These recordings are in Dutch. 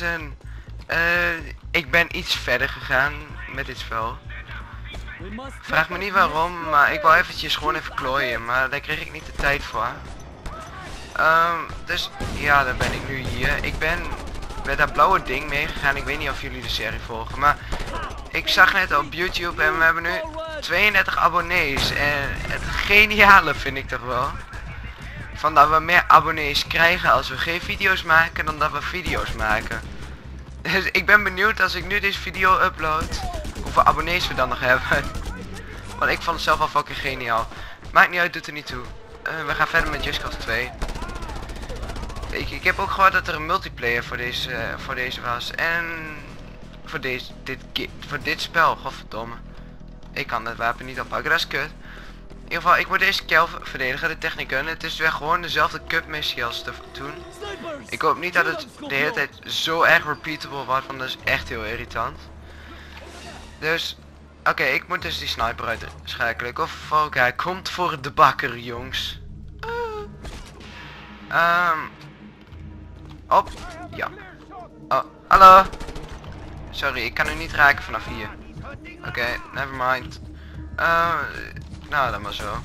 mensen. Ik ben iets verder gegaan met dit spel. Vraag me niet waarom, maar ik wou eventjes gewoon even klooien, maar daar kreeg ik niet de tijd voor. Dus ja, dan ben ik nu hier. Ik ben met dat blauwe ding meegegaan. Ik weet niet of jullie de serie volgen, maar ik zag net op YouTube en we hebben nu 32 abonnees. En het geniale vind ik toch wel. Van dat we meer abonnees krijgen als we geen video's maken dan dat we video's maken. Dus ik ben benieuwd als ik nu deze video upload hoeveel abonnees we dan nog hebben. Want ik vond het zelf al fucking geniaal. Maakt niet uit, doet er niet toe. We gaan verder met Just Cause 2. Ik heb ook gehoord dat er een multiplayer voor deze was. En voor dit spel, godverdomme. Ik kan dat wapen niet oppakken, dat is kut. In ieder geval, ik moet deze kel verdedigen, de technicun. Het is weer gewoon dezelfde cup missie als toen. Ik hoop niet dat het de hele tijd zo erg repeatable wordt, want dat is echt heel irritant. Dus, oké, ik moet dus die sniper uitschakelen. Of oké, hij komt voor de bakker, jongens. Op. Ja. Oh, hallo. Sorry, ik kan u niet raken vanaf hier. Oké, nevermind. Nou, dan maar zo.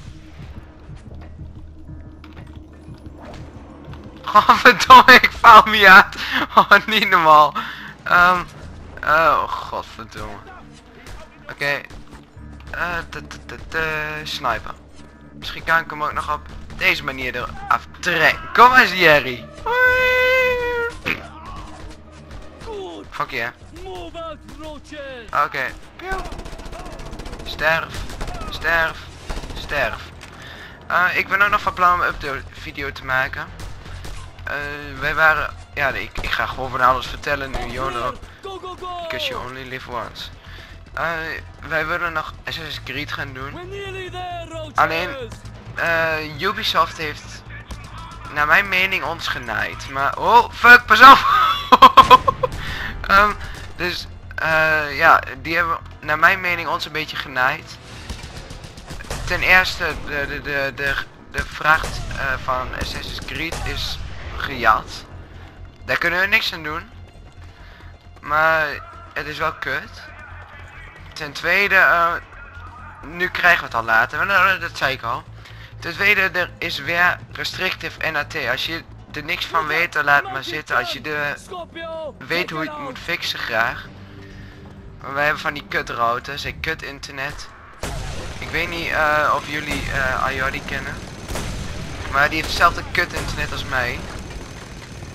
Godverdomme, ik faal me uit. Oh, niet normaal. Oh, godverdomme. Oké. Sniper. Misschien kan ik hem ook nog op deze manier eraf trekken. Kom eens, Jerry. Fuck yeah. Oké. Sterf. Ik ben ook nog van plan om een update video te maken. Wij waren... Ja, ik ga gewoon van alles vertellen nu, Jono. Because you only live once. Wij willen nog Assassin's Creed gaan doen. Alleen, Ubisoft heeft, naar mijn mening, ons genaaid. Maar, oh, fuck, pas op! Dus, ja, die hebben, naar mijn mening, ons een beetje genaaid. Ten eerste, de vracht van Assassin's Creed is gejat. Daar kunnen we niks aan doen. Maar het is wel kut. Ten tweede, nu krijgen we het al later. Dat zei ik al. Ten tweede, er is weer restrictive NAT. Als je er niks van weet, dan laat het maar zitten. Als je weet hoe je het moet fixen, graag. Maar wij hebben van die kut routers en kut internet. Ik weet niet of jullie Ayori kennen. Maar die heeft hetzelfde kut internet als mij.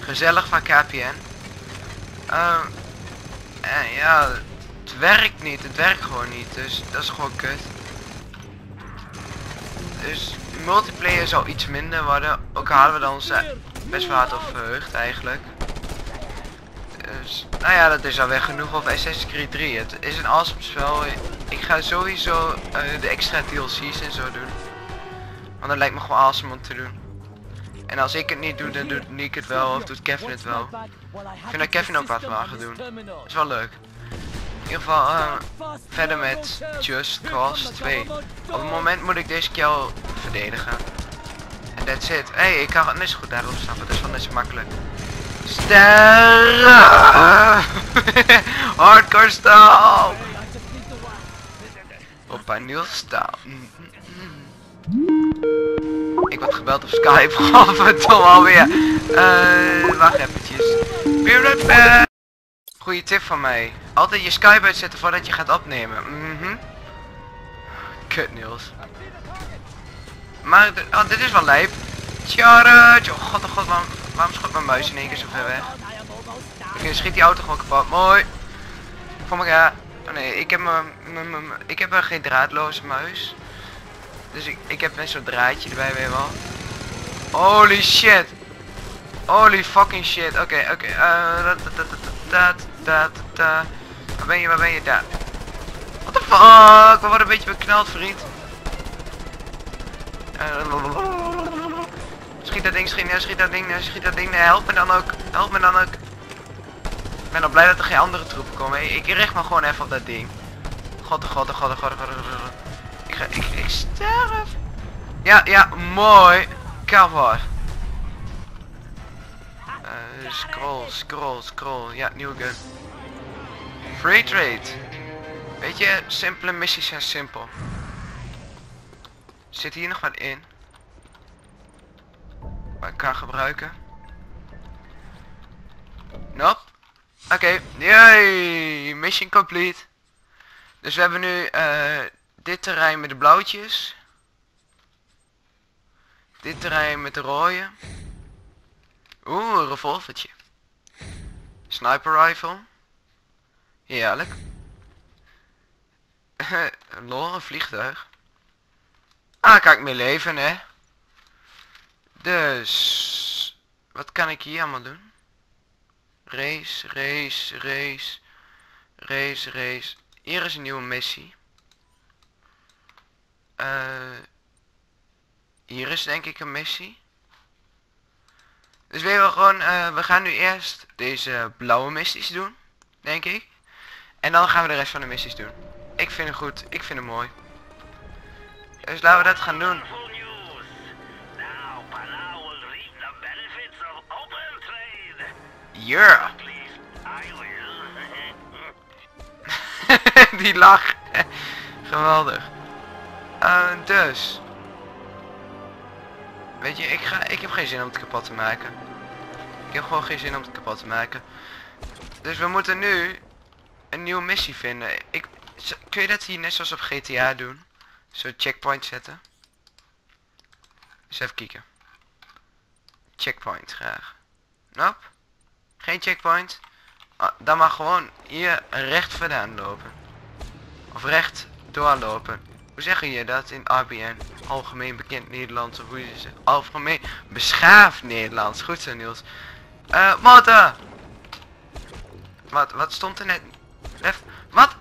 Gezellig van KPN. En ja, het werkt niet. Het werkt gewoon niet. Dus dat is gewoon kut. Dus multiplayer zal iets minder worden. Ook hadden we dan ons best wel hard op verheugd eigenlijk. Dus, nou ja, dat is alweer genoeg over Assassin's Creed 3. Het is een awesome spel. Ik ga sowieso de extra DLC's en zo doen. Want dat lijkt me gewoon awesome om te doen. En als ik het niet doe, dan doet Nick het wel of doet Kevin het wel. Ik vind dat Kevin ook wat mag doen. Dat is wel leuk. In ieder geval verder met Just Cause 2. Op het moment moet ik deze kill verdedigen. En that's it. Hé, ik kan het net zo goed daarop stappen, dus dan is het makkelijk. Sterren! Hardcore style! Opa Niels style. Ik word gebeld op Skype. Godverdomme alweer. Wacht eventjes. Goeie tip van mij. Altijd je Skype uitzetten voordat je gaat opnemen. Kut Niels. Maar dit is wel lijp. Tjarretje. Oh god man. Waarom schot mijn muis in één keer zo ver weg? Oké, schiet die auto gewoon kapot. Mooi. Voor elkaar. Oh nee, ik heb geen draadloze muis. Dus ik heb net zo'n draadje erbij weer wel. Holy shit. Holy fucking shit. Oké. Waar ben je? Daar. What the fuck? We worden een beetje beknald, vriend. Schiet dat ding. Help me dan ook. Ik ben al blij dat er geen andere troepen komen. Ik richt me gewoon even op dat ding. God. Ik sterf. Ja, mooi. Cover. Scroll. Ja, nieuwe gun. Free trade. Weet je, simpele missies zijn simpel. Zit hier nog wat in? Wat ik kan gebruiken? Nope. Oké. Yay! Mission complete. Dus we hebben nu dit terrein met de blauwtjes. Dit terrein met de rode. Oeh, een revolvertje. Sniper rifle. Heerlijk. Lol, een vliegtuig. Ah, kan ik mee leven, hè. Dus... wat kan ik hier allemaal doen? Race. Hier is een nieuwe missie. Hier is denk ik een missie. Dus we gaan gewoon, we gaan nu eerst deze blauwe missies doen, denk ik. En dan gaan we de rest van de missies doen. Ik vind het goed, ik vind het mooi. Dus laten we dat gaan doen. Yeah. Die lach. Geweldig. Dus. Weet je, ik heb geen zin om het kapot te maken. Ik heb gewoon geen zin om het kapot te maken. Dus we moeten nu een nieuwe missie vinden. Kun je dat hier net zoals op GTA doen? Zo'n checkpoint zetten. Dus even kijken. Checkpoint graag. Nope. Geen checkpoint. Oh, dan mag gewoon hier recht vandaan lopen. Of recht doorlopen. Hoe zeggen je dat in KPN? Algemeen bekend Nederlands. Of hoe je zegt? Algemeen beschaafd Nederlands. Goed zo, Niels. Motor! Wat stond er net? Lef? Wat?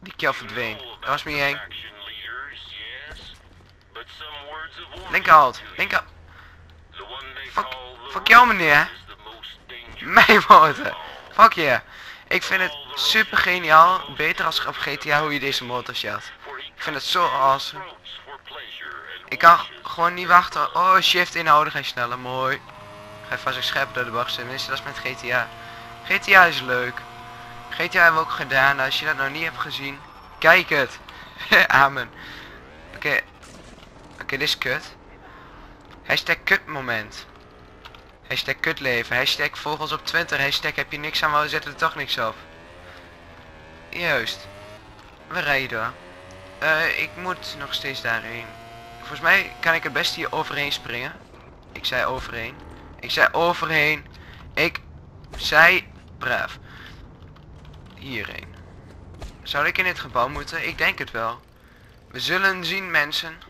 Die keel verdween. Dat was me niet heen. Linkerhand. Fuck jou, meneer. Mijn motor. Fuck je. Yeah. Ik vind het super geniaal. Beter als op GTA hoe je deze motor shot. Ik vind het zo awesome. Ik kan gewoon niet wachten. Oh, shift inhouden en sneller. Mooi. Ga je vast een scherp door de bocht zijn. Tenminste, dat is met GTA. GTA is leuk. GTA hebben we ook gedaan. Als je dat nog niet hebt gezien. Kijk het. Amen. Oké. Oké, dit is kut. Hashtag kutmoment. Hashtag kutleven. Hashtag volgens op Twitter. Hashtag heb je niks aan, maar we zetten er toch niks op. Juist. We rijden door. Ik moet nog steeds daarheen. Volgens mij kan ik het best hier overheen springen. Ik zei overheen. Ik zei overheen. Ik zei braaf. Hierheen. Zou ik in dit gebouw moeten? Ik denk het wel. We zullen zien, mensen.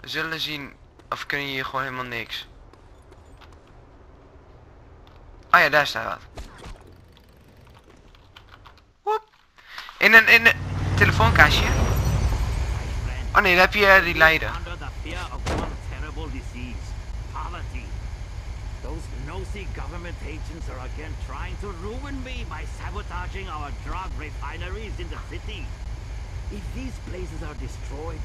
We zullen zien of kunnen hier gewoon helemaal niks. Oh ja, daar staat wat. Woep. In een telefoonkastje. Oh nee, daar heb je die leider. Nosy government agents are again trying to ruin me by sabotaging our drug refineries in the city. If these places are destroyed,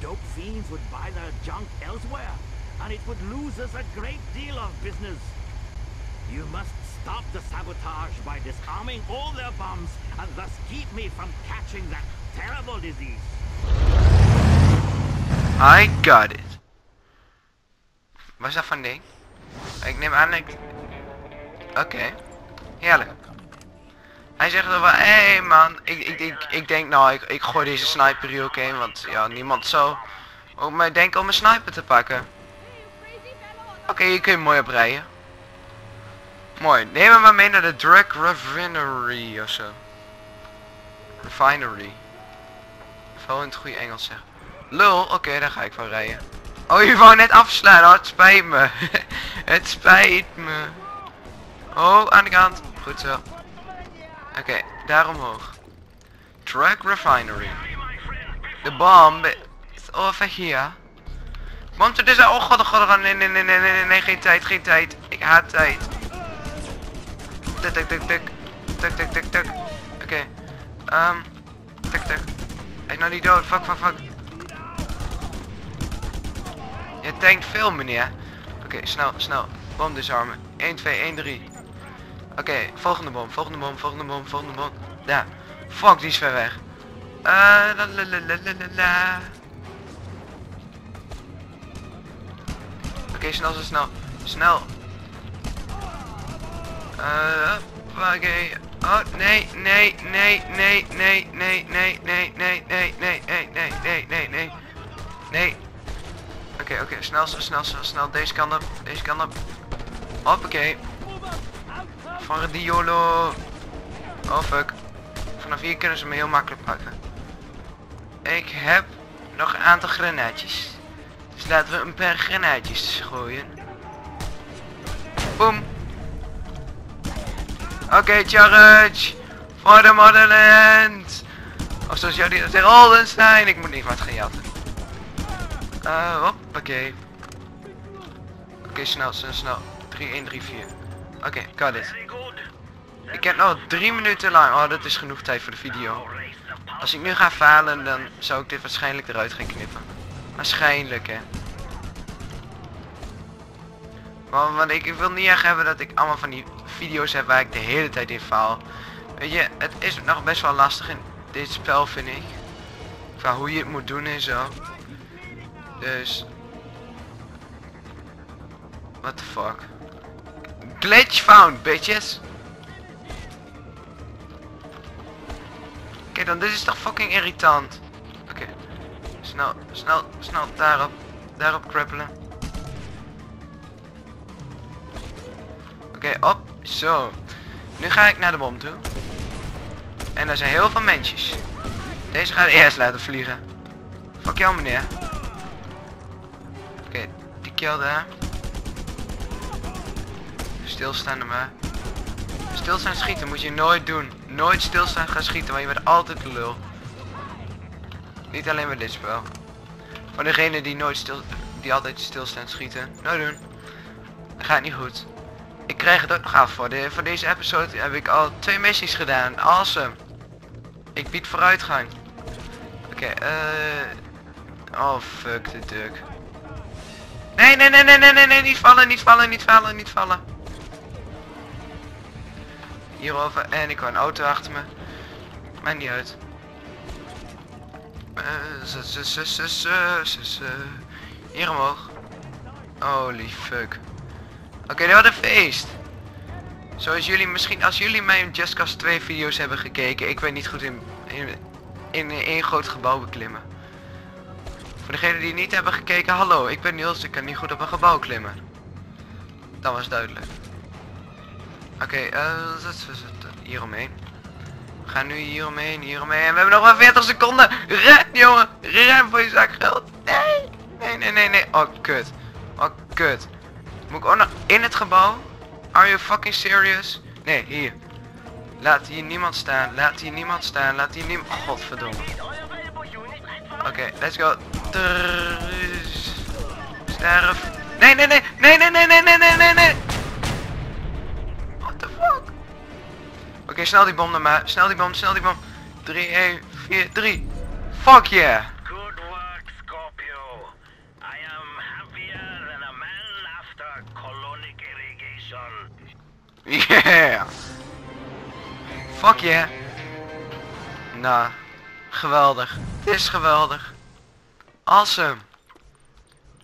dope fiends would buy their junk elsewhere, and it would lose us a great deal of business. You must stop the sabotage by disarming all their bombs, and thus keep me from catching that terrible disease. I got it. Was dat van ding? Ik neem aan dat ik... Oké. Heerlijk. Hij zegt er wel, hé man, ik denk nou, ik gooi deze sniper hier ook in, want ja, niemand zou ook mij denken om een sniper te pakken. Oké, hier kun je mooi op rijden. Mooi, neem hem maar mee naar de drug refinery ofzo. Refinery. Vooral in het goede Engels zeggen. Lul, oké, daar ga ik van rijden. Oh, je wou net afslaan, oh, het spijt me. Het spijt me. Oh, aan de kant. Goed zo. Oké, daar omhoog. Drug refinery. De bom is over hier. Komt er dus aan. Oh god, nee, geen tijd. Ik haat tijd. Tik. Oké. Tik. Hij is nog niet dood, fuck. Je tankt veel, meneer. Oké, snel, snel. Bom disarmen. 1, 2, 1, 3. Oké, volgende bom, volgende bom, volgende bom, volgende bom. Ja. Fuck, die is ver weg. Oké, snel, zo snel. Snel. Oké. Oh, nee, nee, nee, nee, nee, nee, nee, nee, nee, nee, nee, nee, nee, nee, nee, nee. Nee. Oké, oké, snel, zo snel, zo snel. Deze kant op, deze kant op. Hoppakee. Van die YOLO. Oh fuck. Vanaf hier kunnen ze me heel makkelijk pakken. Ik heb nog een aantal granaatjes. Dus laten we een paar granaatjes gooien. Boom. Oké, charge. For the motherland. Of zoals jullie dat zeggen, Oldenstein. Ik moet niet wat gaan jatten. Hoppakee. Oké, snel, snel, snel. 3, 1, 3, 4. Oké, got it. Ik heb nog 3 minuten lang. Oh, dat is genoeg tijd voor de video. Als ik nu ga falen, dan zou ik dit waarschijnlijk eruit gaan knippen. Waarschijnlijk, hè. Want ik wil niet echt hebben dat ik allemaal van die video's heb waar ik de hele tijd in faal. Weet je, het is nog best wel lastig in dit spel, vind ik. Qua hoe je het moet doen en zo. Dus... what the fuck. Glitch found, bitches! Kijk dan, dit is toch fucking irritant. Oké. Snel, snel, snel, daarop. Daarop krabbelen. Oké, op. Zo. Nu ga ik naar de bom toe. En er zijn heel veel mensjes. Deze ga ik eerst laten vliegen. Fuck jou, meneer. Oké, die kill daar. Stilstaan er maar. Stilstaan schieten moet je nooit doen. Nooit stilstaan gaan schieten, want je bent altijd de lul. Niet alleen bij dit spel. Voor degene die nooit stil... die altijd stilstaan schieten. Nooit doen. Dat gaat niet goed. Ik krijg het ook nog af. Voor deze episode heb ik al 2 missies gedaan. Awesome. Ik bied vooruitgang. Oké. Oh fuck de duck. Nee, nee, nee, nee, nee, nee, nee. Niet vallen, niet vallen, niet vallen, niet vallen. Hierover. En ik hoor een auto achter me. Maakt niet uit. Hier omhoog. Holy fuck. Oké, dat was een feest. Zoals jullie misschien, als jullie mijn Just Cause 2 video's hebben gekeken. Ik weet niet goed in één groot gebouw beklimmen. Voor degenen die niet hebben gekeken. Hallo, ik ben Niels. Ik kan niet goed op een gebouw klimmen. Dat was duidelijk. Oké, hier omheen. We gaan nu hier omheen, hier omheen. En we hebben nog maar 40 seconden. Ren, jongen. Ren voor je zak geld. Nee. Nee, nee, nee, nee. Oh, kut. Oh, kut. Moet ik ook nog in het gebouw? Are you fucking serious? Nee, hier. Laat hier niemand staan. Laat hier niemand staan. Laat hier niemand... godverdomme. Oké, let's go. Sterf. Nee, nee, nee. Nee, nee, nee, nee, nee, nee, nee, nee. What the fuck? Oké, snel die bom dan maar. Snel die bom, snel die bom. 3, 1, 4, 3. Fuck yeah. Yeah! Fuck yeah! Nou, geweldig. Het is geweldig. Awesome!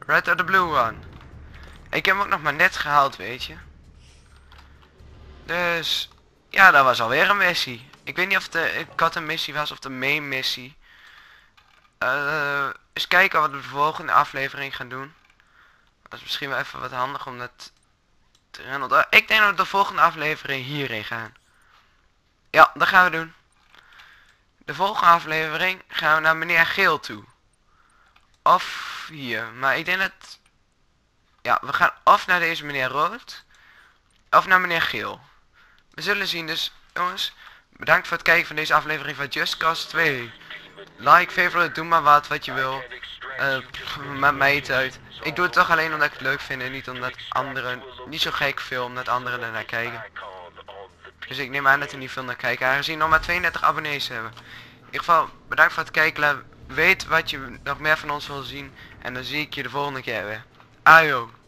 Red out the blue one. Ik heb hem ook nog maar net gehaald, weet je. Dus... ja, dat was alweer een missie. Ik weet niet of de cut missie was of de main missie. Eens kijken wat we de volgende aflevering gaan doen. Dat is misschien wel even wat handig om dat... ik denk dat we de volgende aflevering hierheen gaan. Ja, dat gaan we doen. De volgende aflevering gaan we naar meneer Geel toe. Of hier. Maar ik denk dat... ja, we gaan of naar deze meneer Rood. Of naar meneer Geel. We zullen zien. Dus jongens, bedankt voor het kijken van deze aflevering van Just Cause 2. Like, favorite, doe maar wat je wil. Maakt mij iets uit. Ik doe het toch alleen omdat ik het leuk vind en niet omdat anderen... niet zo gek veel omdat anderen ernaar kijken. Dus ik neem aan dat er niet veel naar kijken, aangezien nog maar 32 abonnees hebben. In ieder geval, bedankt voor het kijken. weet wat je nog meer van ons wil zien. En dan zie ik je de volgende keer weer. Ajo.